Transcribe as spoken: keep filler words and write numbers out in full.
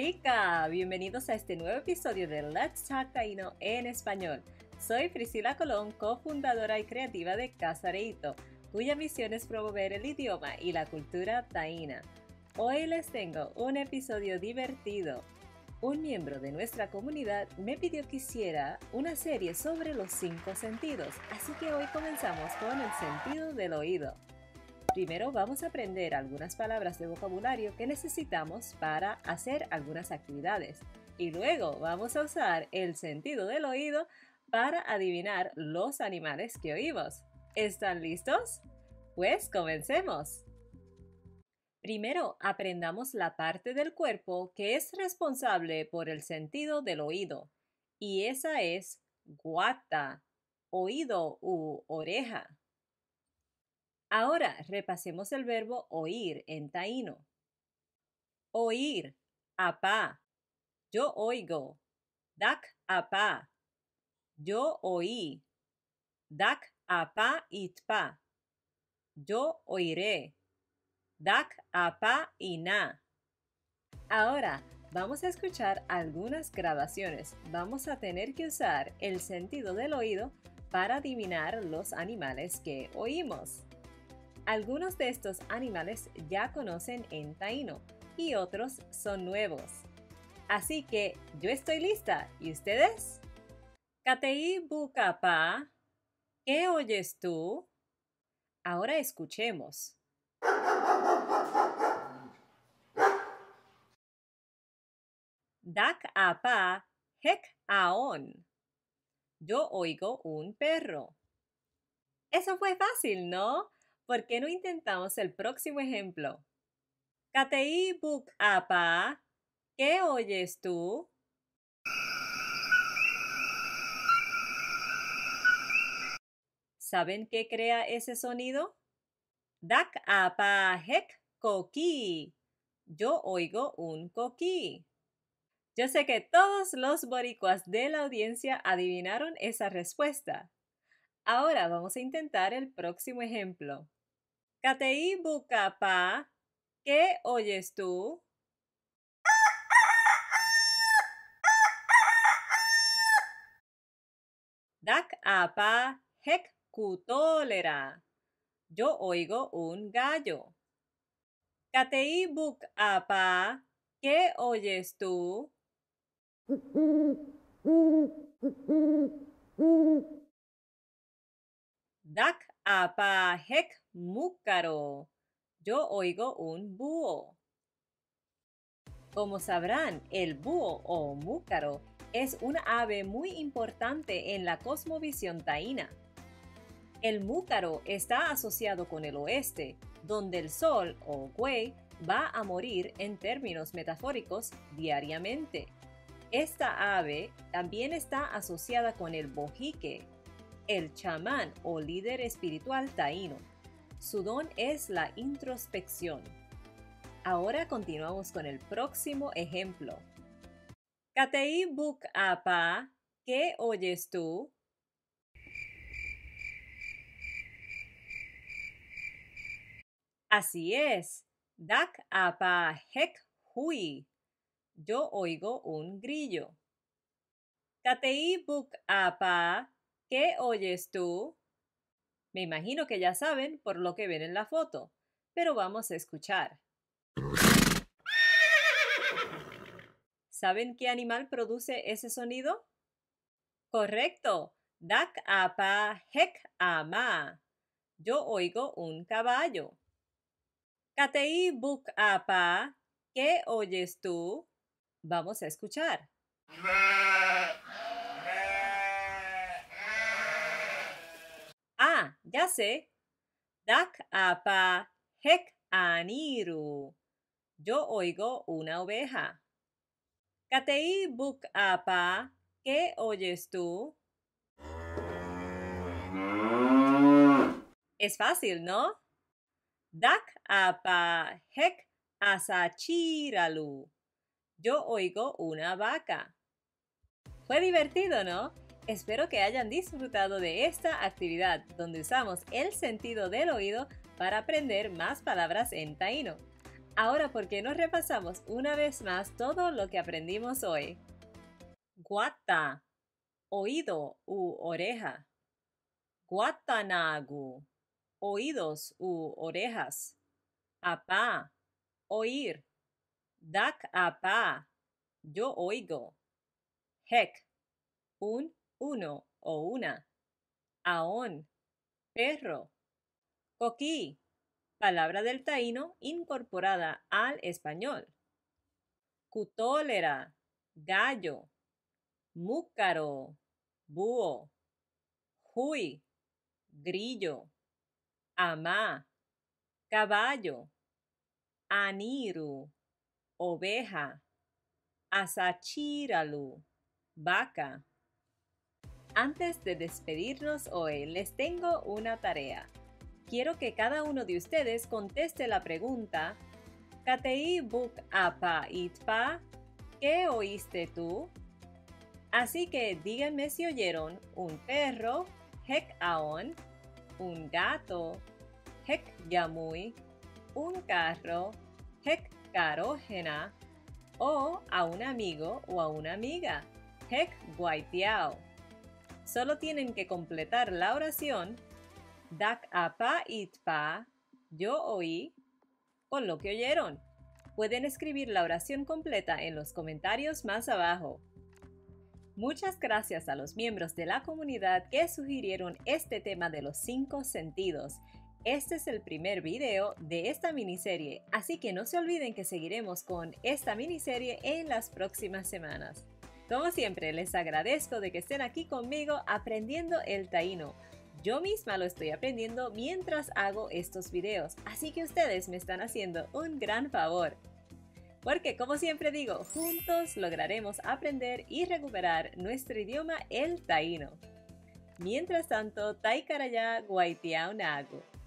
Rica! Bienvenidos a este nuevo episodio de Let's Talk Taíno en Español. Soy Priscila Colón, cofundadora y creativa de Casa Areyto, cuya misión es promover el idioma y la cultura taína. Hoy les tengo un episodio divertido. Un miembro de nuestra comunidad me pidió que hiciera una serie sobre los cinco sentidos, así que hoy comenzamos con el sentido del oído. Primero vamos a aprender algunas palabras de vocabulario que necesitamos para hacer algunas actividades y luego vamos a usar el sentido del oído para adivinar los animales que oímos. ¿Están listos? Pues comencemos. Primero aprendamos la parte del cuerpo que es responsable por el sentido del oído y esa es guata, oído u oreja. Ahora repasemos el verbo oír en taíno. Oír, apá. Yo oigo. Dak apá. Yo oí. Dak apá itpa. Yo oiré. Dak apá iná. Ahora vamos a escuchar algunas grabaciones. Vamos a tener que usar el sentido del oído para adivinar los animales que oímos. Algunos de estos animales ya conocen en taíno y otros son nuevos. Así que yo estoy lista. ¿Y ustedes? Kateí bukapa. ¿Qué oyes tú? Ahora escuchemos. Dak apa hek aon. Yo oigo un perro. Eso fue fácil, ¿no? ¿Por qué no intentamos el próximo ejemplo? Kateí buk apa, ¿qué oyes tú? ¿Saben qué crea ese sonido? Dak apa hek coqui. Yo oigo un coqui. Yo sé que todos los boricuas de la audiencia adivinaron esa respuesta. Ahora vamos a intentar el próximo ejemplo. Kateí bukapa, ¿qué oyes tú? Dak apa hek kutolera. Yo oigo un gallo. Kateí bukapa, ¿qué oyes tú? Dak apa hek mucaro. Yo oigo un búho. Como sabrán, el búho o mucaro es una ave muy importante en la cosmovisión taína. El mucaro está asociado con el oeste, donde el sol o güey va a morir en términos metafóricos diariamente. Esta ave también está asociada con el bojique, el chamán o líder espiritual taíno. Su don es la introspección. Ahora continuamos con el próximo ejemplo. Kateí bukapa, ¿qué oyes tú? Así es. Dak apa hek hui. Yo oigo un grillo. Kateí bukapa, ¿qué oyes tú? Me imagino que ya saben por lo que ven en la foto, pero vamos a escuchar. ¿Saben qué animal produce ese sonido? ¡Correcto! Dak apa hek ama. Yo oigo un caballo. Kateí bukapa, ¿qué oyes tú? Vamos a escuchar. Ah, ya sé. Dak apa hek aniru. Yo oigo una oveja. Kateí bukapa, ¿qué oyes tú? Es fácil, ¿no? Dak apa hek asachiralu. Yo oigo una vaca. Fue divertido, ¿no? Espero que hayan disfrutado de esta actividad donde usamos el sentido del oído para aprender más palabras en taíno. Ahora, ¿por qué no repasamos una vez más todo lo que aprendimos hoy? Guata, oído u oreja. Guatanagu, oídos u orejas. Apá, oír. Dak apá, yo oigo. Hek, un, uno o una. Aon, perro. Coqui, palabra del taíno incorporada al español. Cutólera, gallo. Mucaro, búho. Hui, grillo. Amá, caballo. Aniru, oveja. Asachiralu, vaca. Antes de despedirnos hoy, les tengo una tarea. Quiero que cada uno de ustedes conteste la pregunta: Katei buk apa itpa, ¿qué oíste tú? Así que díganme si oyeron un perro, hek aon, un gato, hek yamui, un carro, hek carógena, o a un amigo o a una amiga, hek guaitiao. Solo tienen que completar la oración Dak apa itpa, yo oí, con lo que oyeron. Pueden escribir la oración completa en los comentarios más abajo. Muchas gracias a los miembros de la comunidad que sugirieron este tema de los cinco sentidos. Este es el primer video de esta miniserie, así que no se olviden que seguiremos con esta miniserie en las próximas semanas. Como siempre, les agradezco de que estén aquí conmigo aprendiendo el taíno. Yo misma lo estoy aprendiendo mientras hago estos videos, así que ustedes me están haciendo un gran favor. Porque, como siempre digo, juntos lograremos aprender y recuperar nuestro idioma, el taíno. Mientras tanto, tai karaya guaitiao nagu.